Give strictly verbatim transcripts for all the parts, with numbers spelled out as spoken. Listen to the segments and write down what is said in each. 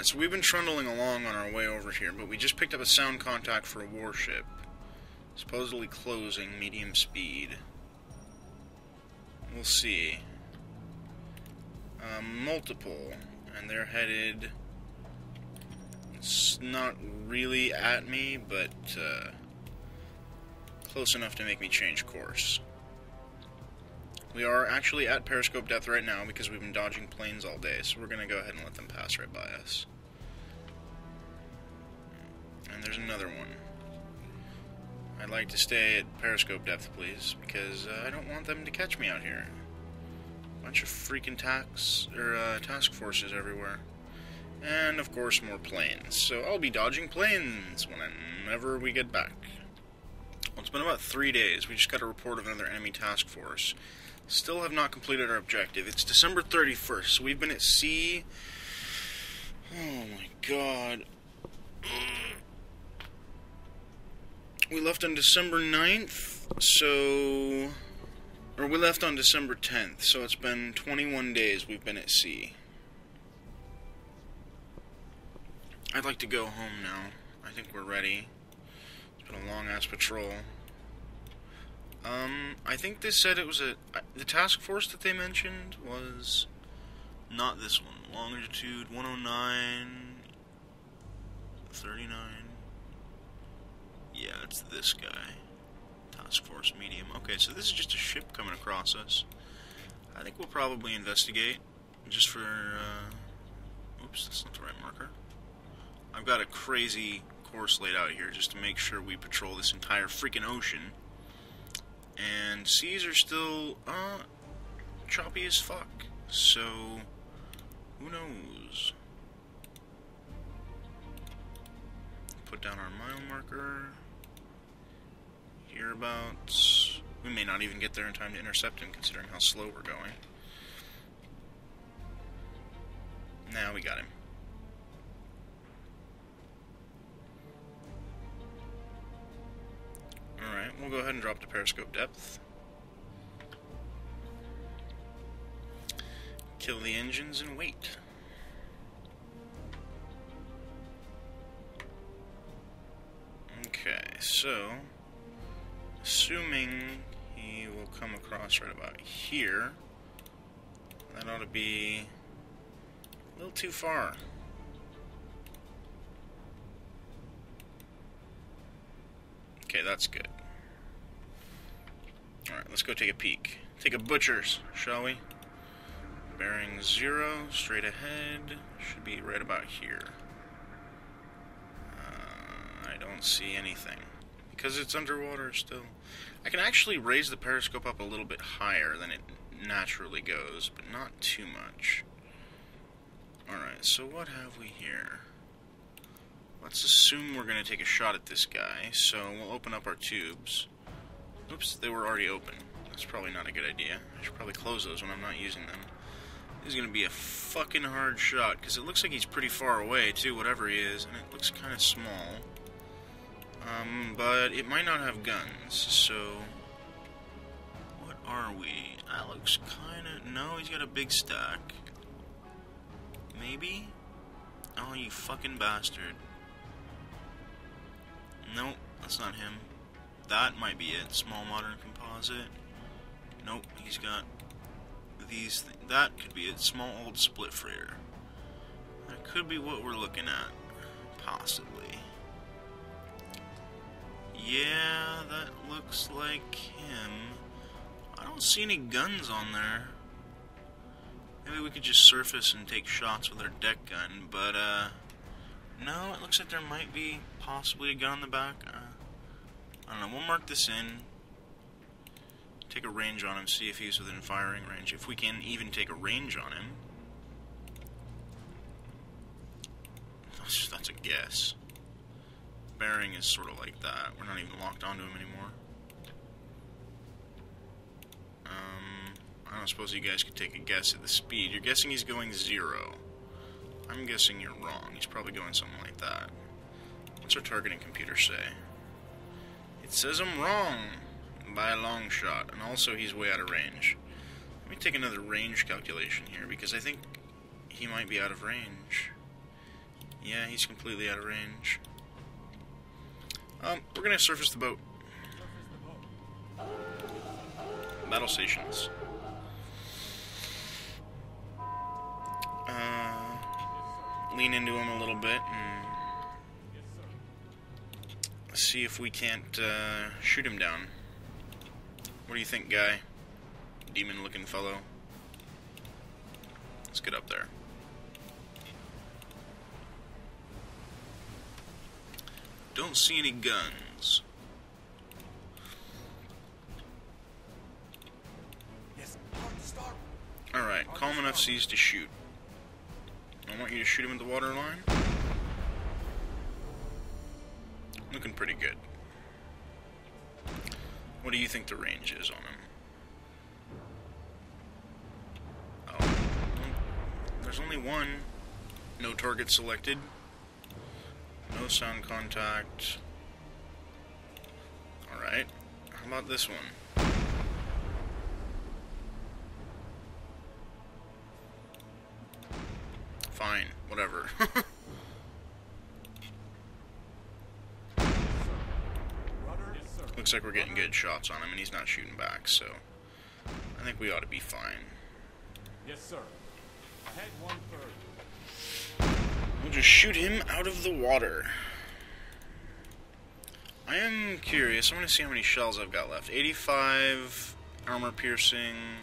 Alright, so we've been trundling along on our way over here, but we just picked up a sound contact for a warship. Supposedly closing, medium speed. We'll see. Uh, multiple. And they're headed... It's not really at me, but uh, close enough to make me change course. We are actually at periscope depth right now because we've been dodging planes all day, so we're going to go ahead and let them pass right by us. And there's another one. I'd like to stay at periscope depth, please, because uh, I don't want them to catch me out here. Bunch of freaking tax, or, uh, task forces everywhere. And, of course, more planes. So I'll be dodging planes whenever we get back. Well, it's been about three days. We just got a report of another enemy task force. Still have not completed our objective. It's December thirty-first, so we've been at sea... Oh, my God. We left on December ninth, so... Or we left on December tenth, so it's been twenty-one days we've been at sea. I'd like to go home now. I think we're ready. It's been a long-ass patrol. Um, I think they said it was a... The task force that they mentioned was... Not this one. Longitude one oh nine... thirty-nine... Yeah, it's this guy. Task force medium. Okay, so this is just a ship coming across us. I think we'll probably investigate. Just for, uh... Oops, that's not the right marker. I've got a crazy course laid out here just to make sure we patrol this entire freaking ocean. And seas are still, uh, choppy as fuck. So, who knows? Put down our mile marker. Hereabouts. We may not even get there in time to intercept him considering how slow we're going. Now we got him. Alright, we'll go ahead and drop to periscope depth. Kill the engines and wait. Okay, so... Assuming he will come across right about here. That ought to be... a little too far. Okay, that's good. Alright, let's go take a peek. Take a butcher's, shall we? Bearing zero, straight ahead. Should be right about here. Uh, I don't see anything. Because it's underwater still. I can actually raise the periscope up a little bit higher than it naturally goes, but not too much. Alright, so what have we here? Let's assume we're going to take a shot at this guy, so we'll open up our tubes. Oops, they were already open. That's probably not a good idea. I should probably close those when I'm not using them. This is going to be a fucking hard shot, because it looks like he's pretty far away, too, whatever he is, and it looks kind of small. Um, but it might not have guns, so... What are we? That looks kind of... No, he's got a big stack. Maybe? Oh, you fucking bastard. Nope, that's not him. That might be it. Small modern composite. Nope, he's got these things. That could be it. Small old split freighter. That could be what we're looking at. Possibly. Yeah, that looks like him. I don't see any guns on there. Maybe we could just surface and take shots with our deck gun, but, uh... No, it looks like there might be possibly a gun on the back. Uh, I don't know, we'll mark this in. Take a range on him, see if he's within firing range. If we can even take a range on him. That's, that's a guess. Bearing is sort of like that. We're not even locked onto him anymore. Um, I don't suppose you guys could take a guess at the speed. You're guessing he's going zero. I'm guessing you're wrong. He's probably going something like that. What's our targeting computer say? It says I'm wrong by a long shot, and also he's way out of range. Let me take another range calculation here, because I think he might be out of range. Yeah, he's completely out of range. Um, we're gonna surface the boat. Battle stations. Uh, lean into him a little bit and see if we can't uh, shoot him down. What do you think, guy? Demon-looking fellow. Let's get up there. Don't see any guns. Alright, calm enough seas to shoot. I want you to shoot him at the water line. Looking pretty good. What do you think the range is on him? Oh. There's only one. No target selected. No sound contact. Alright. How about this one? Fine. Whatever. Looks like we're getting good shots on him and he's not shooting back, so I think we ought to be fine. Yes, sir. Head one third. We'll just shoot him out of the water. I am curious. I want to see how many shells I've got left. eighty-five armor piercing,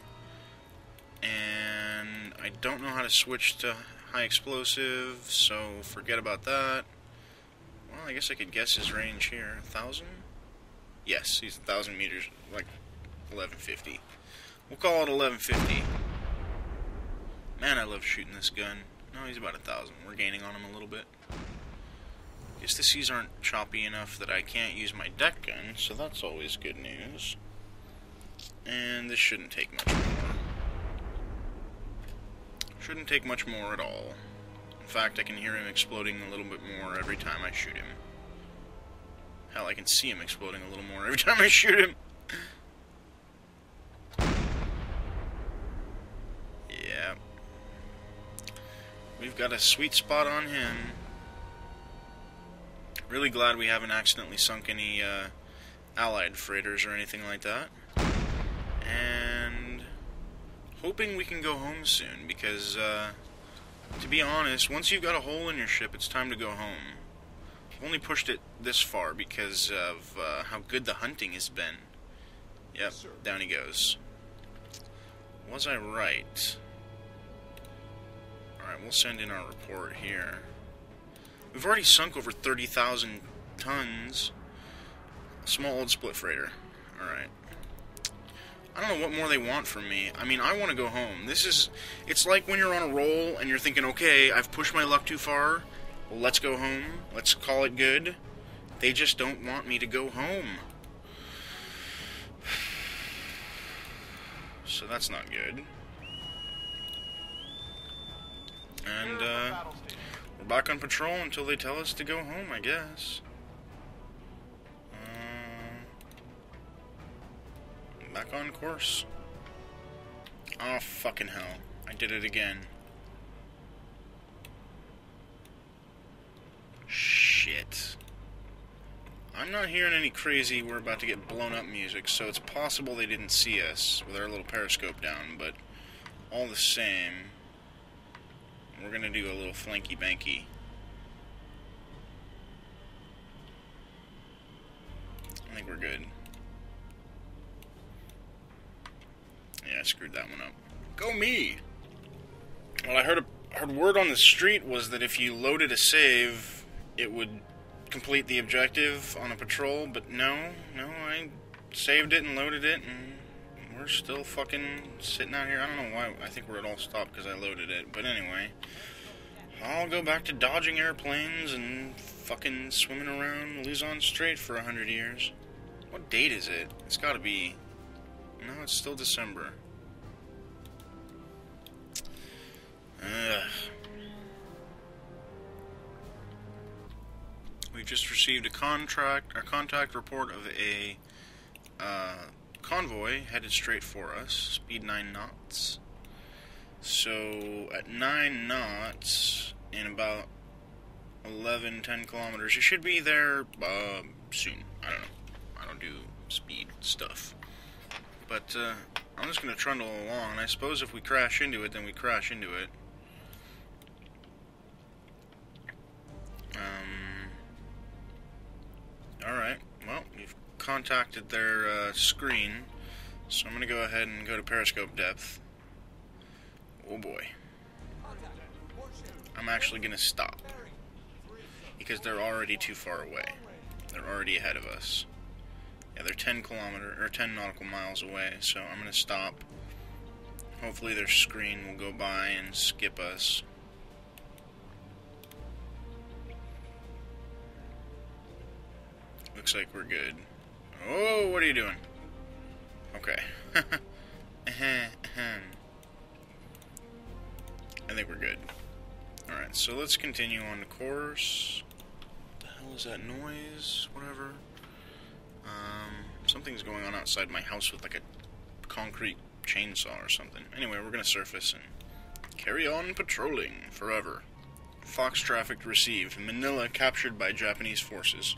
and I don't know how to switch to high explosive, so forget about that. Well, I guess I could guess his range here. one thousand? Yes, he's one thousand meters, like eleven fifty. We'll call it eleven fifty. Man, I love shooting this gun. No, he's about one thousand. We're gaining on him a little bit. Guess the seas aren't choppy enough that I can't use my deck gun, so that's always good news. And this shouldn't take much more. Shouldn't take much more at all. In fact, I can hear him exploding a little bit more every time I shoot him. Hell, I can see him exploding a little more every time I shoot him. Yeah. We've got a sweet spot on him. Really glad we haven't accidentally sunk any uh, Allied freighters or anything like that. And hoping we can go home soon because, uh, to be honest, once you've got a hole in your ship, it's time to go home. I've only pushed it this far because of uh, how good the hunting has been. Yep, down he goes. Was I right? Alright, we'll send in our report here. We've already sunk over thirty thousand tons. Small old split freighter. Alright. I don't know what more they want from me. I mean, I want to go home. This is... It's like when you're on a roll and you're thinking, okay, I've pushed my luck too far. Let's go home. Let's call it good. They just don't want me to go home. So that's not good. And, uh... we're back on patrol until they tell us to go home, I guess. Um, back on course. Oh, fucking hell. I did it again. Shit. I'm not hearing any crazy we're about to get blown up music, so it's possible they didn't see us with our little periscope down, but all the same, we're gonna do a little flanky banky. I think we're good. Yeah, I screwed that one up. Go me! Well, I heard a heard word on the street was that if you loaded a save, it would complete the objective on a patrol, but no, no, I saved it and loaded it, and we're still fucking sitting out here. I don't know why, I think we're at all stopped because I loaded it, but anyway, I'll go back to dodging airplanes and fucking swimming around Luzon Strait for a hundred years. What date is it? It's gotta be, no, it's still December. Ugh. We've just received a contract, a contact report of a uh, convoy headed straight for us, speed nine knots. So at nine knots, in about eleven, ten kilometers. It should be there uh, soon. I don't know. I don't do speed stuff. But uh, I'm just going to trundle along. I suppose if we crash into it, then we crash into it. Um, Alright. Well, we've contacted their uh, screen. So I'm going to go ahead and go to periscope depth. Oh boy. I'm actually going to stop. Because they're already too far away. They're already ahead of us. Yeah, they're ten kilometer or ten nautical miles away, so I'm going to stop. Hopefully their screen will go by and skip us. Looks like we're good. Oh, what are you doing? Okay. I think we're good. Alright, so let's continue on the course. What the hell is that noise? Whatever. Um, something's going on outside my house with like a concrete chainsaw or something. Anyway, we're gonna surface and carry on patrolling forever. Fox traffic received. Manila captured by Japanese forces.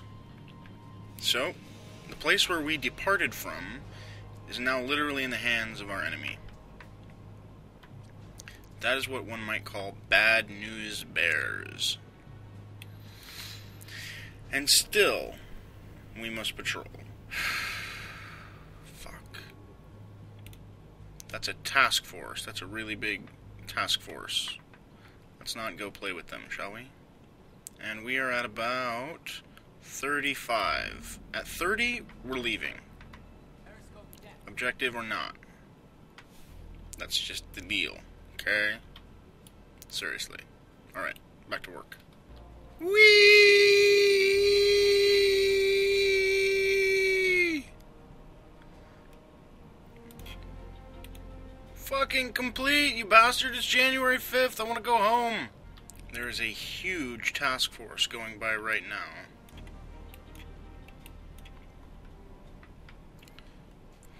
So, the place where we departed from is now literally in the hands of our enemy. That is what one might call bad news bears. And still, we must patrol. Fuck. That's a task force. That's a really big task force. Let's not go play with them, shall we? And we are at about thirty-five. At thirty, we're leaving. Objective or not. That's just the deal. Okay. Seriously. Alright, back to work. Whee! Fucking complete, you bastard. It's January fifth. I want to go home. There is a huge task force going by right now.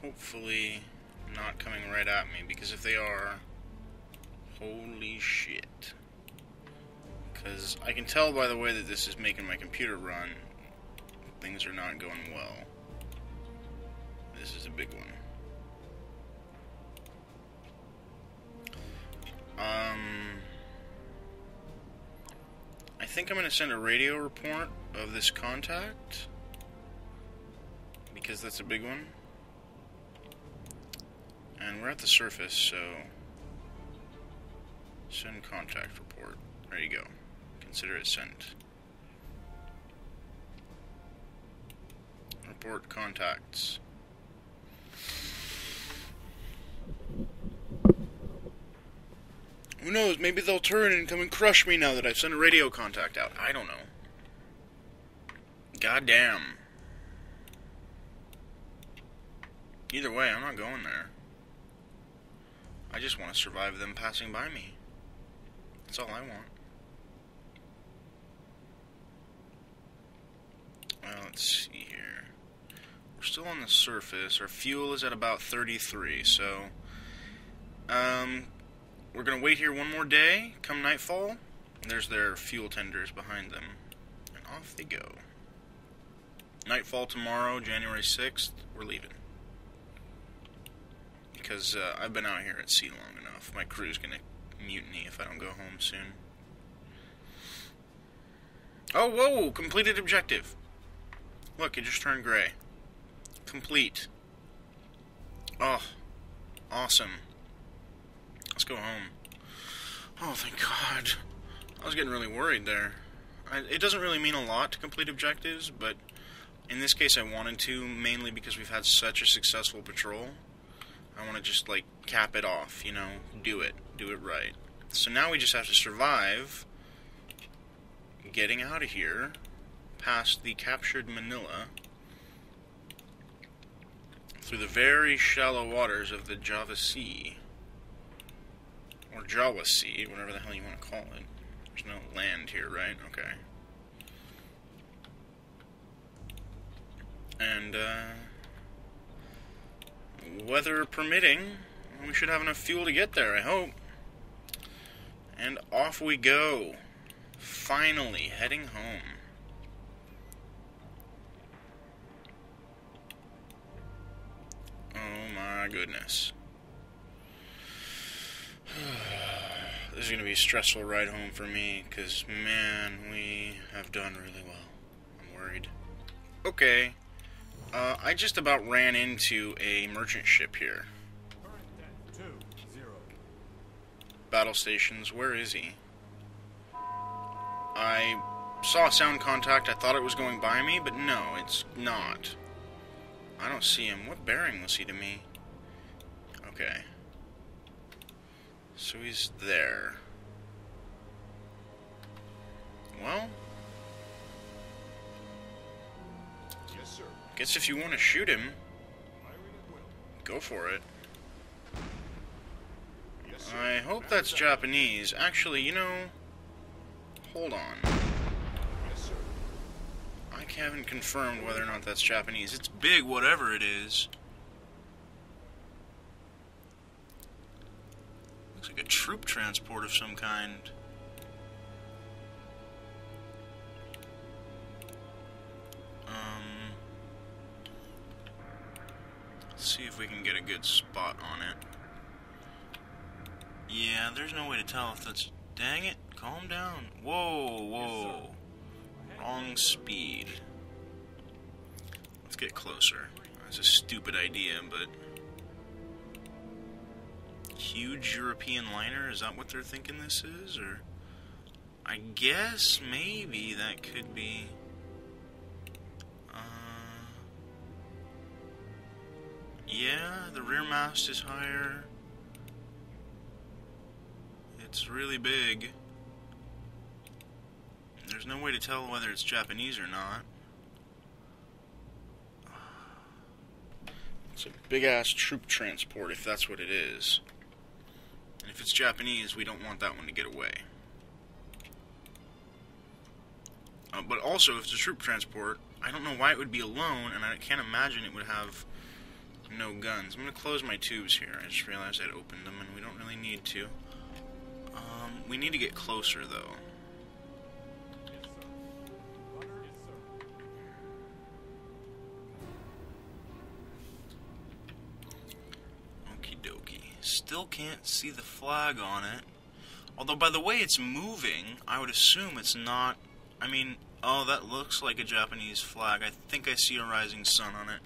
Hopefully, not coming right at me, because if they are... Holy shit. Because I can tell by the way that this is making my computer run, things are not going well. This is a big one. Um, I think I'm going to send a radio report of this contact, because that's a big one. And we're at the surface, so... Send contact report. There you go. Consider it sent. Report contacts. Who knows? Maybe they'll turn and come and crush me now that I've sent a radio contact out. I don't know. Goddamn. Either way, I'm not going there. I just want to survive them passing by me. That's all I want. Well, let's see here. We're still on the surface. Our fuel is at about thirty-three, so... Um, we're going to wait here one more day. Come nightfall, there's their fuel tenders behind them. And off they go. Nightfall tomorrow, January sixth, we're leaving. Because uh, I've been out here at sea long enough. My crew's going to mutiny if I don't go home soon. Oh, whoa! Completed objective! Look, it just turned gray. Complete. Oh, awesome. Let's go home. Oh, thank God. I was getting really worried there. I, it doesn't really mean a lot to complete objectives, but in this case I wanted to, mainly because we've had such a successful patrol. I want to just, like, cap it off, you know? Do it. Do it right. So now we just have to survive getting out of here past the captured Manila through the very shallow waters of the Java Sea. Or Java Sea, whatever the hell you want to call it. There's no land here, right? Okay. And, uh... weather permitting, we should have enough fuel to get there, I hope. And off we go. Finally, heading home. Oh my goodness. This is going to be a stressful ride home for me, because, man, we have done really well. I'm worried. Okay. Uh, I just about ran into a merchant ship here. Battle stations, where is he? I saw a sound contact, I thought it was going by me, but no, it's not. I don't see him. What bearing was he to me? Okay. So he's there. Well. Yes, sir. Guess if you want to shoot him, go for it. Yes, I hope that's Japanese. Actually, you know, hold on. Yes, sir. I haven't confirmed whether or not that's Japanese. It's big, whatever it is. Looks like a troop transport of some kind. Um, let's see if we can get a good spot on it. Yeah, there's no way to tell if that's... Dang it, calm down. Whoa, whoa. Wrong speed. Let's get closer. That's a stupid idea, but... Huge European liner? Is that what they're thinking this is? Or I guess maybe that could be. Uh, yeah, the rear mast is higher. It's really big. There's no way to tell whether it's Japanese or not. It's a big-ass troop transport, if that's what it is. And if it's Japanese, we don't want that one to get away. Uh, but also, if it's a troop transport, I don't know why it would be alone, and I can't imagine it would have no guns. I'm going to close my tubes here. I just realized I'd opened them, and we don't really need to. Um, we need to get closer, though. Yes, sir. Yes, sir. Okie dokie. Still can't see the flag on it. Although, by the way it's moving, I would assume it's not... I mean, oh, that looks like a Japanese flag. I think I see a rising sun on it.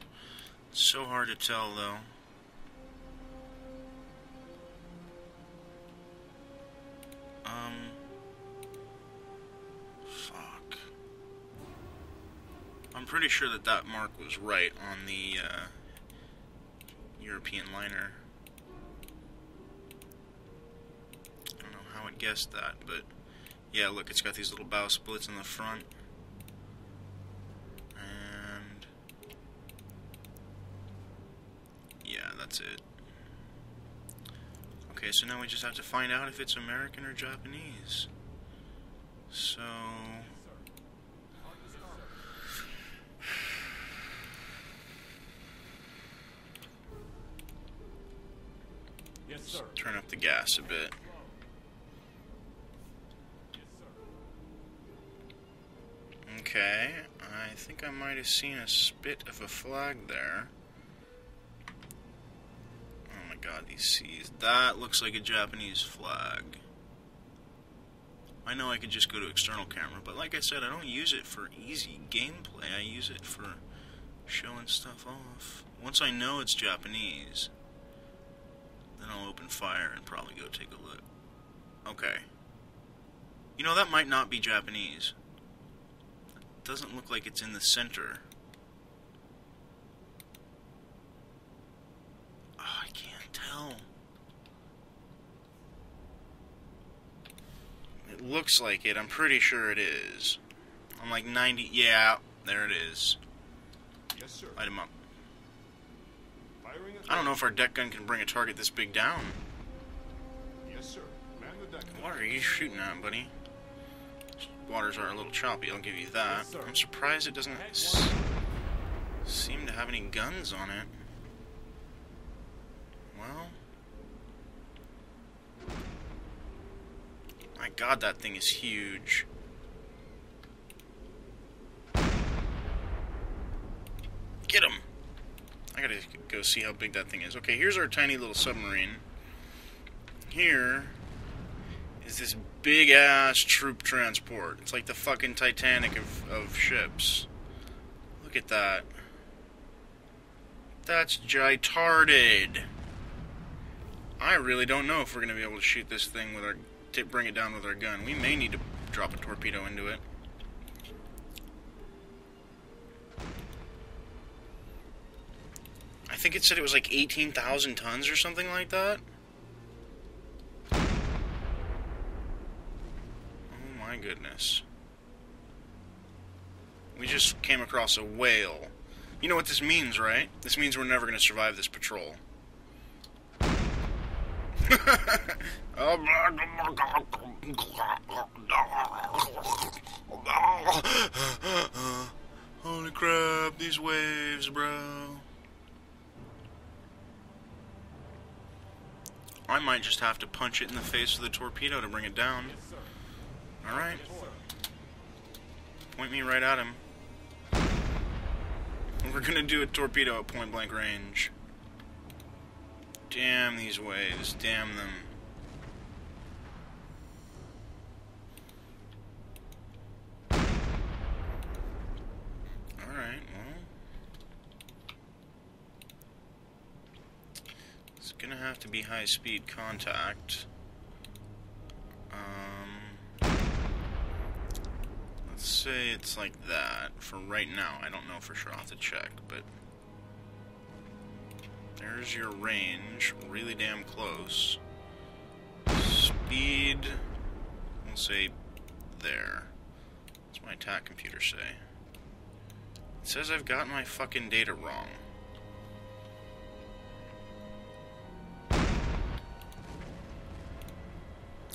It's so hard to tell, though. Um... Fuck. I'm pretty sure that that mark was right on the, uh... European liner. I don't know how I'd guessed that, but... Yeah, look, it's got these little bow splits in the front. And... Yeah, that's it. Okay, so now we just have to find out if it's American or Japanese. So... Yes, sir. Let's turn up the gas a bit. Okay, I think I might have seen a spit of a flag there. God, these seas. That looks like a Japanese flag. I know I could just go to external camera, but like I said, I don't use it for easy gameplay. I use it for showing stuff off. Once I know it's Japanese, then I'll open fire and probably go take a look. Okay. You know, that might not be Japanese. It doesn't look like it's in the center. It looks like it. I'm pretty sure it is. I'm like ninety... Yeah, there it is. Yes, sir. Light him up. I don't know if our deck gun can bring a target this big down. Yes, sir. Man the deck gun. What are you shooting at, buddy? Waters are a little choppy, I'll give you that. Yes, I'm surprised it doesn't s seem to have any guns on it. Well... My God, that thing is huge. to go see how big that thing is. Okay, here's our tiny little submarine. Here is this big-ass troop transport. It's like the fucking Titanic of, of ships. Look at that. That's gitarded. I really don't know if we're going to be able to shoot this thing with our... to bring it down with our gun. We may need to drop a torpedo into it. I think it said it was like eighteen thousand tons or something like that. Oh my goodness. We just came across a whale. You know what this means, right? This means we're never going to survive this patrol. Holy crap, these waves, bro. I might just have to punch it in the face with a torpedo to bring it down. Alright. Point me right at him. We're gonna do a torpedo at point blank range. Damn these waves. Damn them. Alright, well. It's gonna have to be high speed contact. Um, let's say it's like that for right now. I don't know for sure. I'll have to check, but... there's your range, really damn close. Speed, we'll say there. What's my attack computer say? It says I've got my fucking data wrong.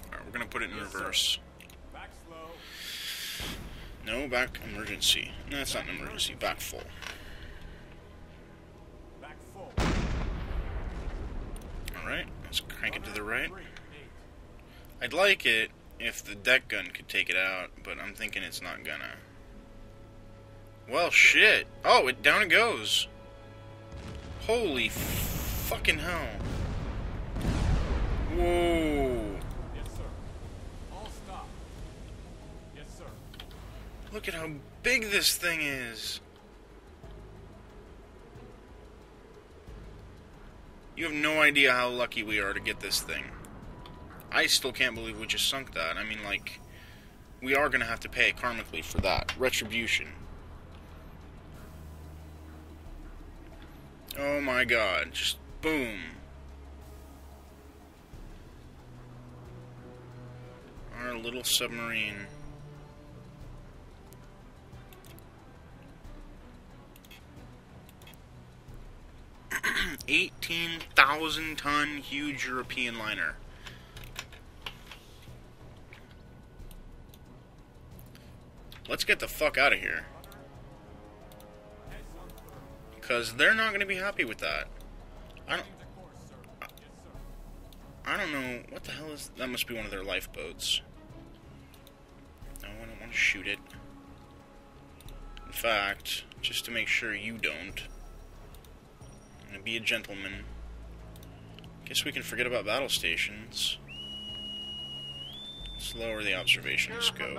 Alright, we're gonna put it in reverse. Back slow. No, back emergency. No, it's not an emergency, back full. Right, let's crank it to the right. I'd like it if the deck gun could take it out, but I'm thinking it's not gonna. Well, shit. Oh, it down it goes. Holy fucking hell. Whoa. Yes, sir. All stop. Yes, sir. Look at how big this thing is. You have no idea how lucky we are to get this thing. I still can't believe we just sunk that. I mean, like, we are going to have to pay karmically for that. Retribution. Oh my god. Just boom. Our little submarine. eighteen thousand ton huge European liner. Let's get the fuck out of here. Because they're not going to be happy with that. I don't, I don't know. What the hell is... that must be one of their lifeboats. No, I don't want to shoot it. In fact, just to make sure you don't. I'm gonna be a gentleman. Guess we can forget about battle stations. Let's lower the observation scope.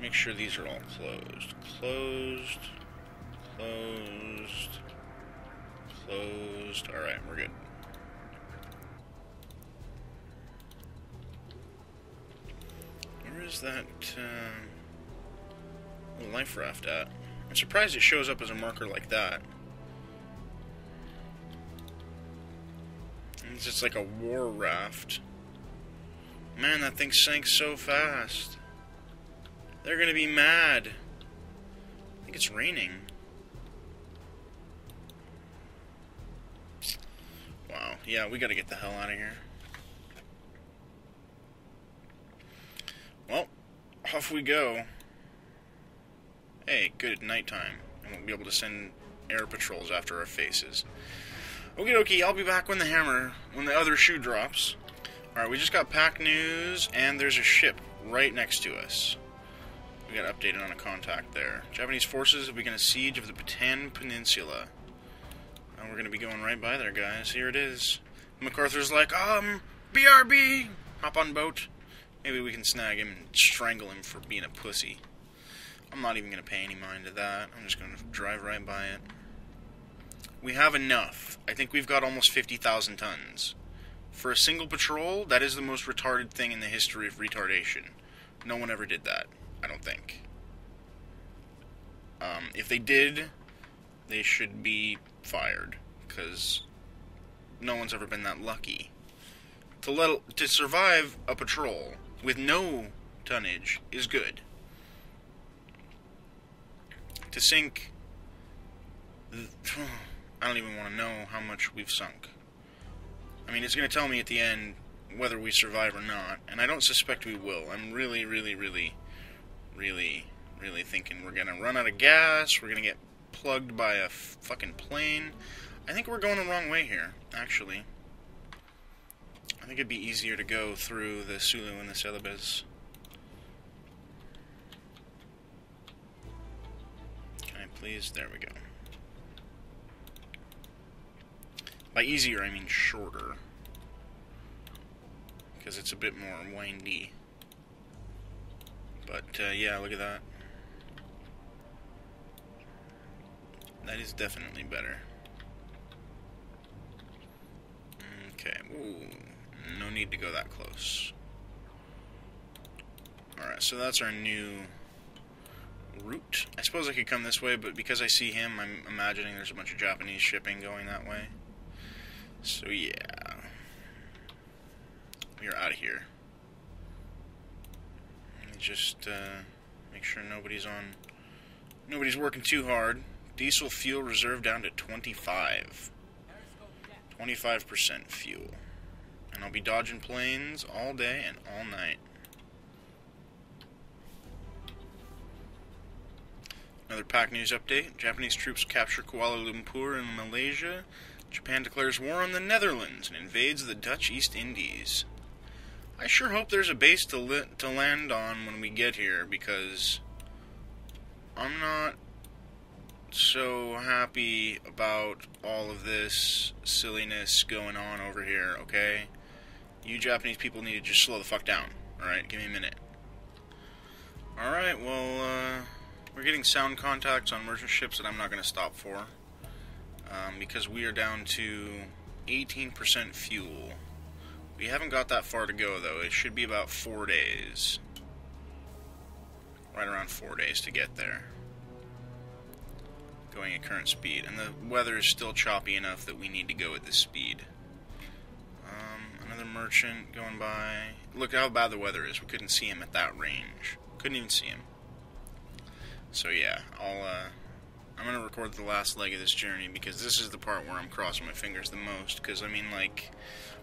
Make sure these are all closed. Closed. Closed. Closed. Alright, we're good. Where is that uh, life raft at? I'm surprised it shows up as a marker like that. It's just like a war raft. Man, that thing sank so fast. They're gonna be mad. I think it's raining. Wow. Yeah, we gotta get the hell out of here. Well, off we go. Hey, good nighttime. And we'll be able to send air patrols after our faces. Okie dokie, I'll be back when the hammer, when the other shoe drops. Alright, we just got pack news, and there's a ship right next to us. We got updated on a contact there. Japanese forces have begun a siege of the Bataan Peninsula. And we're going to be going right by there, guys. Here it is. MacArthur's like, um, B R B! Hop on boat. Maybe we can snag him and strangle him for being a pussy. I'm not even going to pay any mind to that. I'm just going to drive right by it. We have enough. I think we've got almost fifty thousand tons. For a single patrol, that is the most retarded thing in the history of retardation. No one ever did that, I don't think. Um, if they did, they should be fired, because no one's ever been that lucky. To let, to survive a patrol with no tonnage is good. To sink... I don't even want to know how much we've sunk. I mean, it's going to tell me at the end whether we survive or not, and I don't suspect we will. I'm really, really, really, really, really thinking we're going to run out of gas, we're going to get plugged by a fucking plane. I think we're going the wrong way here, actually. I think it'd be easier to go through the Sulu and the Celebes. Can I please? There we go. By easier, I mean shorter. Because it's a bit more windy. But, uh, yeah, look at that. That is definitely better. Okay, ooh, no need to go that close. Alright, so that's our new route. I suppose I could come this way, but because I see him, I'm imagining there's a bunch of Japanese shipping going that way. So yeah, we are out of here. Let me just uh, make sure nobody's on, nobody's working too hard. Diesel fuel reserve down to twenty-five, twenty-five percent fuel, and I'll be dodging planes all day and all night. Another PAC news update: Japanese troops capture Kuala Lumpur in Malaysia. Japan declares war on the Netherlands and invades the Dutch East Indies. I sure hope there's a base to li to land on when we get here, because I'm not so happy about all of this silliness going on over here, okay? You Japanese people need to just slow the fuck down, alright? Give me a minute. Alright, well, uh, we're getting sound contacts on merchant ships that I'm not going to stop for. Um, because we are down to eighteen percent fuel. We haven't got that far to go, though. It should be about four days. Right around four days to get there. Going at current speed. And the weather is still choppy enough that we need to go at this speed. Um, another merchant going by. Look how bad the weather is. We couldn't see him at that range. Couldn't even see him. So, yeah. I'll, uh... I'm going to record the last leg of this journey, because this is the part where I'm crossing my fingers the most, because, I mean, like,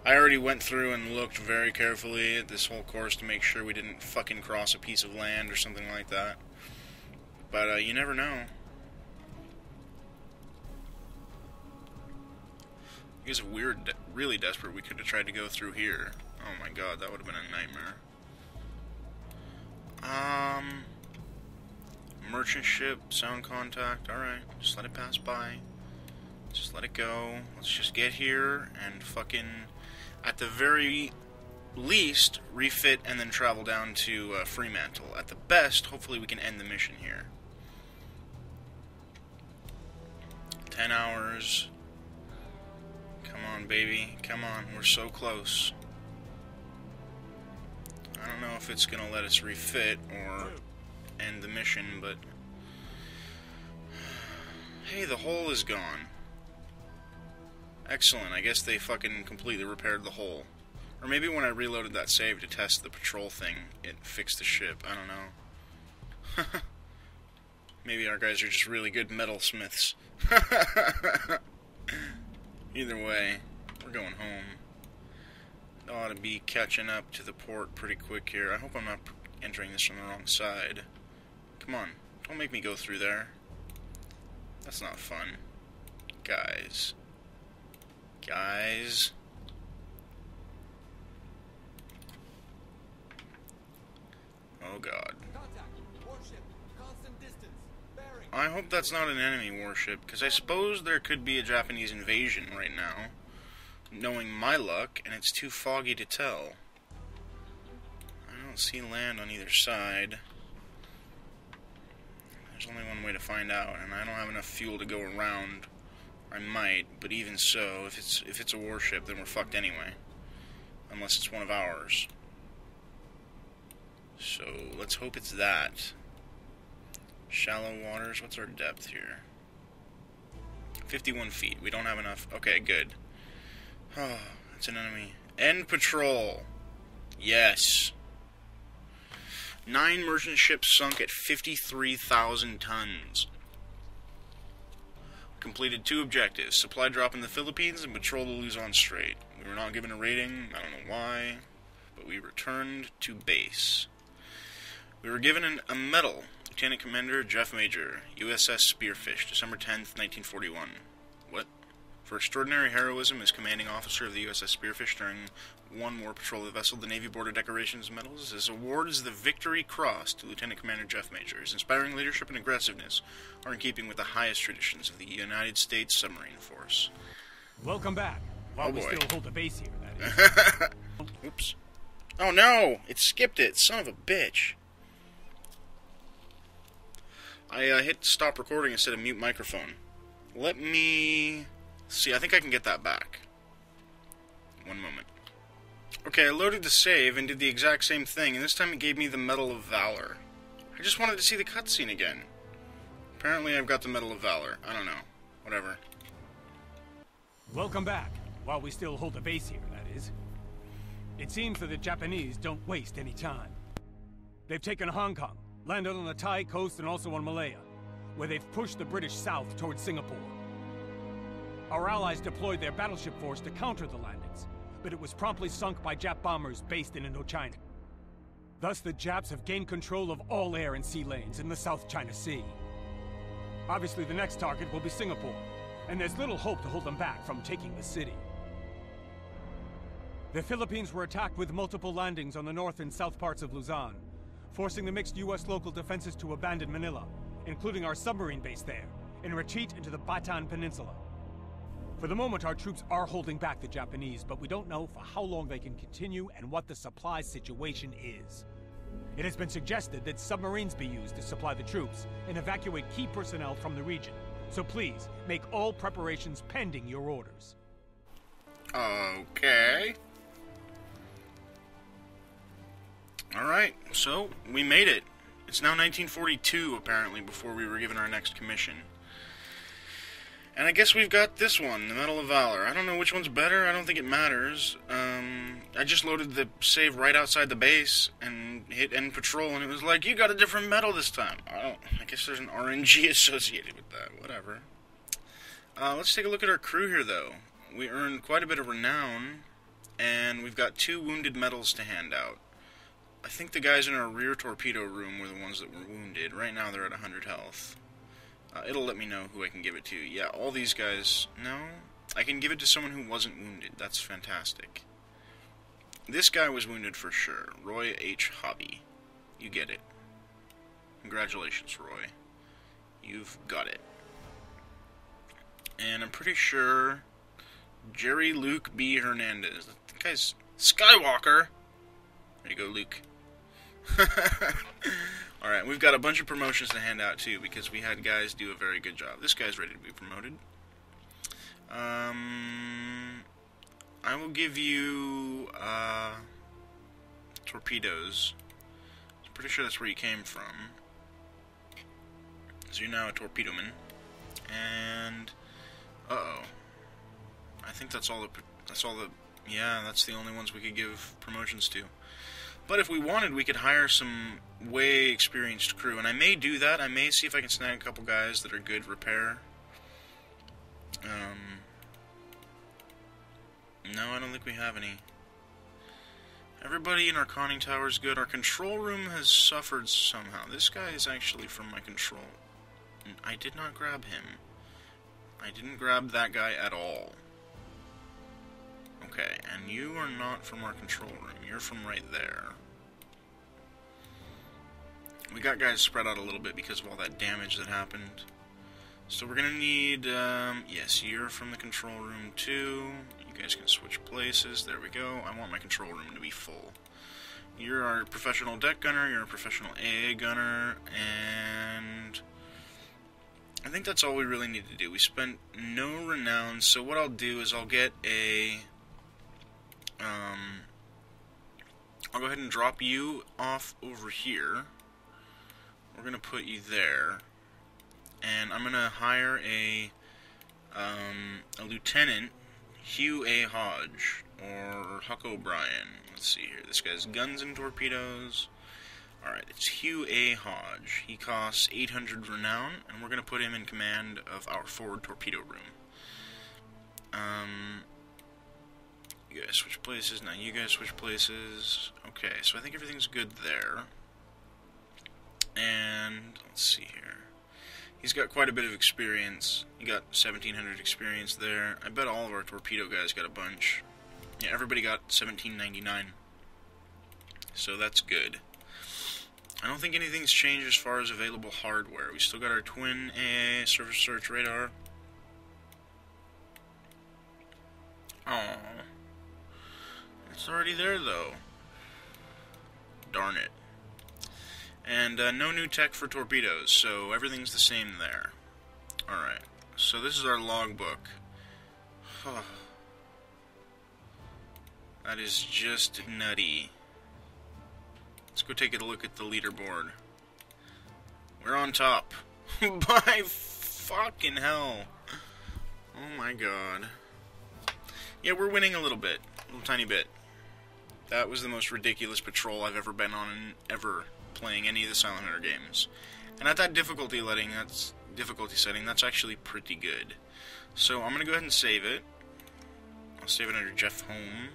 I already went through and looked very carefully at this whole course to make sure we didn't fucking cross a piece of land or something like that. But, uh, you never know. Because if we were de- really desperate, we could have tried to go through here. Oh my god, that would have been a nightmare. Um... Merchant ship, sound contact, alright, just let it pass by, just let it go, let's just get here and fucking, at the very least, refit and then travel down to uh, Fremantle. At the best, hopefully we can end the mission here. Ten hours, come on baby, come on, we're so close. I don't know if it's gonna let us refit or... end the mission, but hey, the hole is gone. Excellent, I guess they fucking completely repaired the hole. Or maybe when I reloaded that save to test the patrol thing, it fixed the ship, I don't know. Maybe our guys are just really good metalsmiths. Either way, we're going home. I ought to be catching up to the port pretty quick here. I hope I'm not entering this from the wrong side. Come on, don't make me go through there. That's not fun. Guys. Guys. Oh god. Contact. Warship. Constant distance. Bearing. I hope that's not an enemy warship, because I suppose there could be a Japanese invasion right now, knowing my luck, and it's too foggy to tell. I don't see land on either side. There's only one way to find out, and I don't have enough fuel to go around. I might, but even so, if it's if it's a warship, then we're fucked anyway. Unless it's one of ours. So, let's hope it's that. Shallow waters, what's our depth here? fifty-one feet, we don't have enough. Okay, good. Oh, that's an enemy. End patrol! Yes! Nine merchant ships sunk at fifty-three thousand tons. Completed two objectives, supply drop in the Philippines and patrol the Luzon Strait. We were not given a rating, I don't know why, but we returned to base. We were given an, a medal, Lieutenant Commander Jeff Major, U S S Spearfish, December tenth, nineteen forty-one. What? For extraordinary heroism as commanding officer of the U S S Spearfish during one war patrol of the vessel, the Navy Board of Decorations Medals, this award is the Victory Cross to Lieutenant Commander Jeff Major. His inspiring leadership and aggressiveness are in keeping with the highest traditions of the United States Submarine Force. Welcome back. While oh we boy. still hold the base here, that is. Oops. Oh no! It skipped it, son of a bitch. I uh, hit stop recording instead of mute microphone. Let me see. I think I can get that back. One moment. Okay, I loaded the save and did the exact same thing, and this time it gave me the Medal of Valor. I just wanted to see the cutscene again. Apparently I've got the Medal of Valor. I don't know. Whatever. Welcome back. While we still hold the base here, that is. It seems that the Japanese don't waste any time. They've taken Hong Kong, landed on the Thai coast and also on Malaya, where they've pushed the British south towards Singapore. Our allies deployed their battleship force to counter the landings, but it was promptly sunk by Jap bombers based in Indochina. Thus, the Japs have gained control of all air and sea lanes in the South China Sea. Obviously, the next target will be Singapore, and there's little hope to hold them back from taking the city. The Philippines were attacked with multiple landings on the north and south parts of Luzon, forcing the mixed U S local defenses to abandon Manila, including our submarine base there, and retreat into the Bataan Peninsula. For the moment, our troops are holding back the Japanese, but we don't know for how long they can continue and what the supply situation is. It has been suggested that submarines be used to supply the troops and evacuate key personnel from the region. So please, make all preparations pending your orders. Okay. Alright, so we made it. It's now nineteen forty-two, apparently, before we were given our next commission. And I guess we've got this one, the Medal of Valor. I don't know which one's better, I don't think it matters. Um, I just loaded the save right outside the base and hit end patrol, and it was like, you got a different medal this time. I don't, I guess there's an R N G associated with that, whatever. Uh, let's take a look at our crew here, though. We earned quite a bit of renown, and we've got two wounded medals to hand out. I think the guys in our rear torpedo room were the ones that were wounded. Right now they're at one hundred health. Uh, it'll let me know who I can give it to. Yeah, all these guys... No? I can give it to someone who wasn't wounded. That's fantastic. This guy was wounded for sure. Roy H. Hobby. You get it. Congratulations, Roy. You've got it. And I'm pretty sure... Jerry Luke B. Hernandez. That guy's... Skywalker! There you go, Luke. Alright, we've got a bunch of promotions to hand out, too, because we had guys do a very good job. This guy's ready to be promoted. Um, I will give you uh, torpedoes. I'm pretty sure that's where you came from. So you're now a torpedo man. And, uh-oh. I think that's all the... That's all the yeah, that's the only ones we could give promotions to. But if we wanted, we could hire some way experienced crew, and I may do that. I may see if I can snag a couple guys that are good repair. Um, no, I don't think we have any. Everybody in our conning tower is good. Our control room has suffered somehow. This guy is actually from my control. I did not grab him. I didn't grab that guy at all. Okay, and you are not from our control room. You're from right there. We got guys spread out a little bit because of all that damage that happened. So we're going to need, um, yes, you're from the control room too. You guys can switch places. There we go. I want my control room to be full. You're our professional deck gunner. You're a professional A A gunner. And I think that's all we really need to do. We spent no renown. So what I'll do is I'll get a... Um, I'll go ahead and drop you off over here. We're going to put you there. And I'm going to hire a, um, a lieutenant, Hugh A. Hodge, or Huck O'Brien. Let's see here. This guy's guns and torpedoes. Alright, it's Hugh A. Hodge. He costs eight hundred renown, and we're going to put him in command of our forward torpedo room. Um... You guys switch places. Now you guys switch places. Okay, so I think everything's good there. And let's see here. He's got quite a bit of experience. He got seventeen hundred experience there. I bet all of our torpedo guys got a bunch. Yeah, everybody got seventeen ninety-nine. So that's good. I don't think anything's changed as far as available hardware. We still got our twin A A surface search radar. Oh. It's already there, though. Darn it. And uh, no new tech for torpedoes, so everything's the same there. Alright, so this is our logbook. Huh. That is just nutty. Let's go take a look at the leaderboard. We're on top. By fucking hell. Oh my god. Yeah, we're winning a little bit. A little tiny bit. That was the most ridiculous patrol I've ever been on in ever playing any of the Silent Hunter games. And at that difficulty letting, that's difficulty setting, that's actually pretty good. So I'm gonna go ahead and save it. I'll save it under Jeff Home.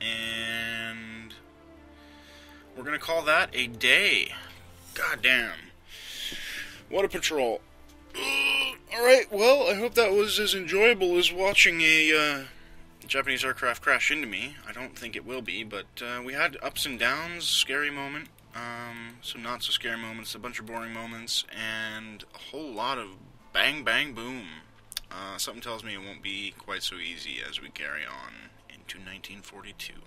And we're gonna call that a day. God damn. What a patrol. Alright, well, I hope that was as enjoyable as watching a uh, Japanese aircraft crash into me. I don't think it will be, but uh, we had ups and downs, scary moment, um, some not-so-scary moments, a bunch of boring moments, and a whole lot of bang, bang, boom. Uh, something tells me it won't be quite so easy as we carry on into nineteen forty-two.